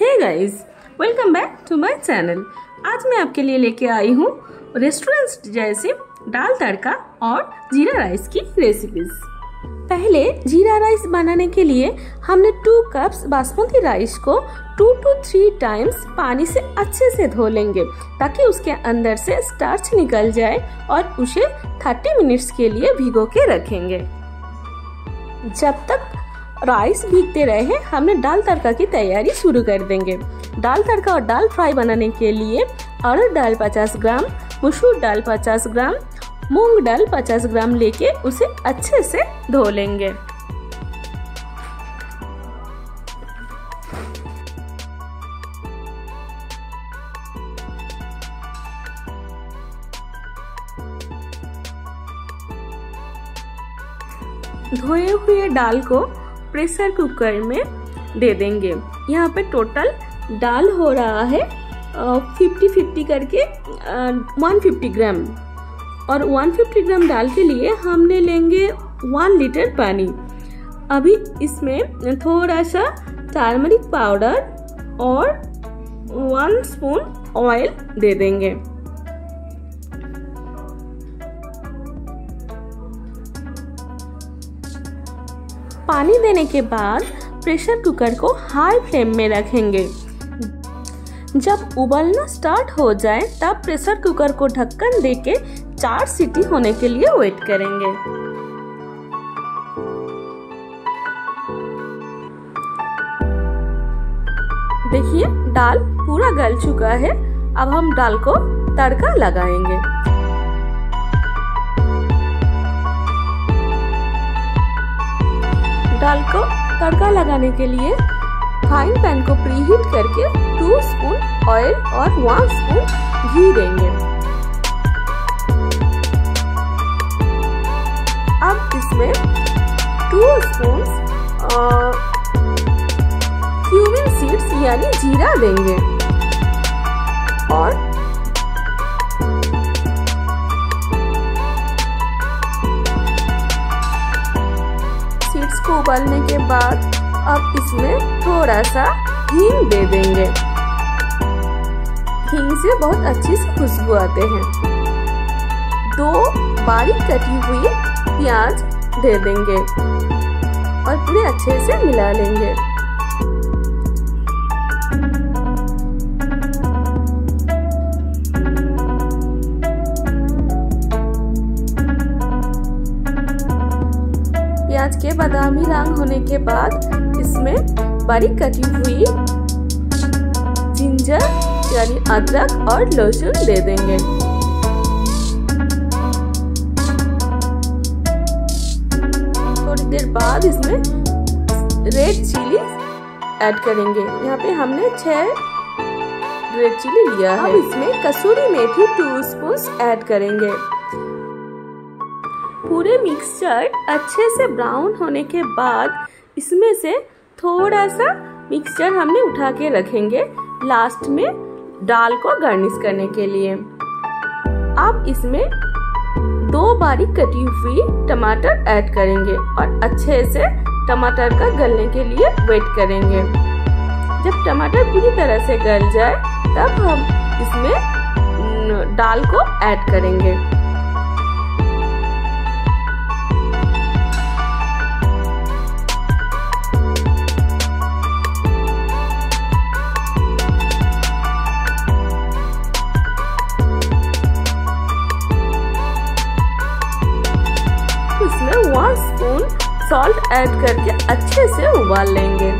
Hey guys, welcome back to my channel. आज मैं आपके लिए लेके आई हूँ रेस्टोरेंट जैसे दाल तड़का और जीरा राइस की रेसिपीज। पहले जीरा राइस बनाने के लिए हमने 2 कप्स बासमती राइस को 2 to 3 टाइम्स पानी से अच्छे से धो लेंगे ताकि उसके अंदर से स्टार्च निकल जाए और उसे 30 मिनट्स के लिए भिगो के रखेंगे। जब तक राइस भीगते रहे हमने दाल तड़का की तैयारी शुरू कर देंगे। दाल तड़का और दाल फ्राई बनाने के लिए अरहर दाल 50 ग्राम, मसूर दाल 50 ग्राम, मूंग दाल 50 ग्राम लेके उसे अच्छे से धो लेंगे। धोए हुए दाल को प्रेशर कुकर में दे देंगे। यहाँ पे टोटल दाल हो रहा है 50-50 करके 150 ग्राम, और 150 ग्राम दाल के लिए हमने लेंगे 1 लीटर पानी। अभी इसमें थोड़ा सा टर्मरिक पाउडर और 1 स्पून ऑयल दे देंगे। पानी देने के बाद प्रेशर कुकर को हाई फ्लेम में रखेंगे। जब उबलना स्टार्ट हो जाए तब प्रेशर कुकर को ढक्कन देके 4 सीटी होने के लिए वेट करेंगे। देखिए दाल पूरा गल चुका है। अब हम दाल को तड़का लगाएंगे। दाल को तड़का लगाने के लिए फ्राइंग पैन को प्रीहीट करके 2 स्पून ऑयल और 1 स्पून घी देंगे। अब इसमें 2 स्पून क्यूमिन सीड्स यानी जीरा देंगे और 6 को उबालने के बाद अब इसमें थोड़ा सा हींग दे देंगे। हींग से बहुत अच्छी सी खुशबू आते हैं। 2 बारीक कटी हुई प्याज दे देंगे और पूरे अच्छे से मिला लेंगे। प्याज के बादामी रंग होने के बाद इसमें बारीक कटी हुई जिंजर यानी अदरक और लहसुन दे देंगे। थोड़ी देर बाद इसमें रेड चिली ऐड करेंगे। यहाँ पे हमने 6 रेड चिली लिया है। अब इसमें कसूरी मेथी 2 स्पून ऐड करेंगे। पूरे मिक्सचर अच्छे से ब्राउन होने के बाद इसमें से थोड़ा सा मिक्सचर हमने उठा के रखेंगे लास्ट में दाल को गार्निश करने के लिए। अब इसमें 2 बारीक कटी हुई टमाटर ऐड करेंगे और अच्छे से टमाटर का गलने के लिए वेट करेंगे। जब टमाटर पूरी तरह से गल जाए तब हम इसमें दाल को ऐड करेंगे। इसमें 1 स्पून सॉल्ट ऐड करके अच्छे से उबाल लेंगे।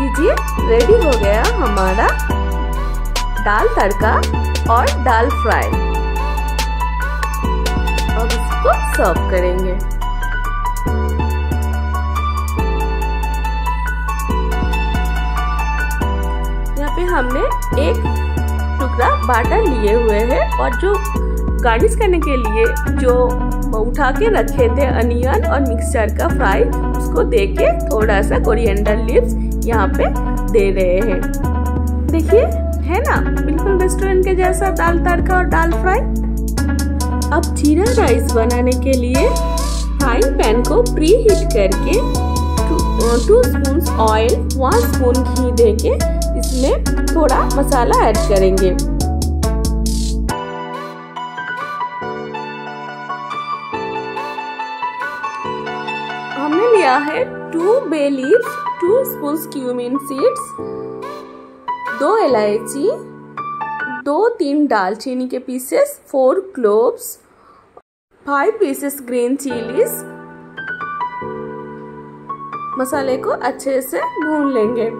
लीजिए रेडी हो गया हमारा दाल तड़का और दाल फ्राई। अब इसको सर्व करेंगे। यहाँ पे हमने एक टुकड़ा बाटर लिए हुए हैं और जो गार्निश करने के लिए जो उठा के रखे थे अनियन और मिक्सचर का फ्राई, उसको देके थोड़ा सा कोरिएंडर लीव्स यहाँ पे दे रहे हैं। देखिए है ना, बिल्कुल रेस्टोरेंट के जैसा दाल तड़का और दाल फ्राई। अब जीरा राइस बनाने के लिए फ्राइंग पैन को प्री हीट करके 2 स्पून ऑयल 1 स्पून घी देके इसमें थोड़ा मसाला ऐड करेंगे। हमने लिया है 2 bay leaves, 2 spoon cumin seeds, 2 इलायची, 2-3 दालचीनी के pieces, 4 cloves, 5 pieces green chillies. मसाले को अच्छे से भून लेंगे।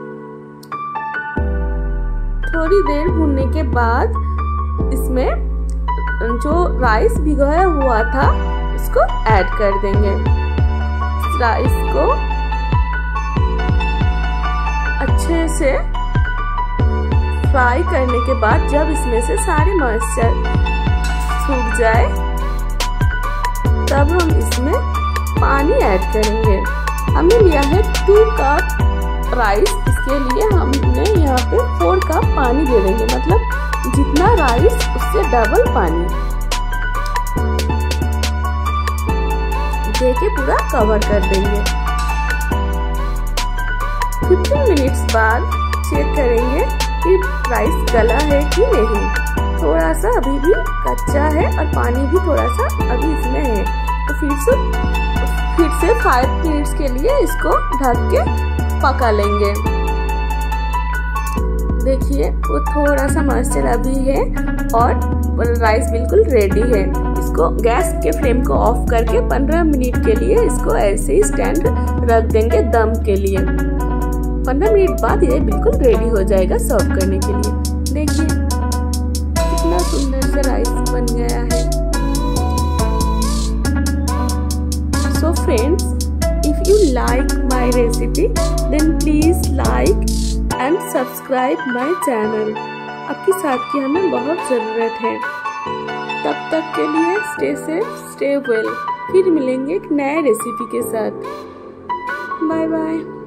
थोड़ी देर भूनने के बाद इसमें जो राइस भिगोया हुआ था उसको ऐड कर देंगे। इस राइस को अच्छे से फ्राई करने के बाद जब इसमें से सारे मॉइस्चर सूख जाए तब हम इसमें पानी ऐड करेंगे। हमने लिया है 2 कप राइस, इसके लिए हमने यहाँ पे 4 कप पानी दे देंगे, मतलब जितना राइस उससे डबल पानी देके पूरा कवर कर देंगे। 15 मिनट्स बाद चेक करेंगे कि राइस गला है कि नहीं। थोड़ा सा अभी भी कच्चा है और पानी भी थोड़ा सा अभी इसमें है, तो फिर से 5 मिनट्स के लिए इसको ढक के पका लेंगे। देखिए वो थोड़ा सा मॉइस्चर अभी है और राइस बिल्कुल रेडी है। इसको गैस के फ्लेम को ऑफ करके 15 मिनट के लिए इसको ऐसे ही स्टैंड रख देंगे दम के लिए। 15 मिनट बाद ये बिल्कुल रेडी हो जाएगा सर्व करने के लिए। देखिए कितना सुंदर सा राइस बन गया है। So friends, if you like my recipe, then please like and subscribe my channel. आपके साथ की हमें बहुत ज़रूरत है। तब तक के लिए stay safe, stay well. फिर मिलेंगे एक नए रेसिपी के साथ। Bye bye.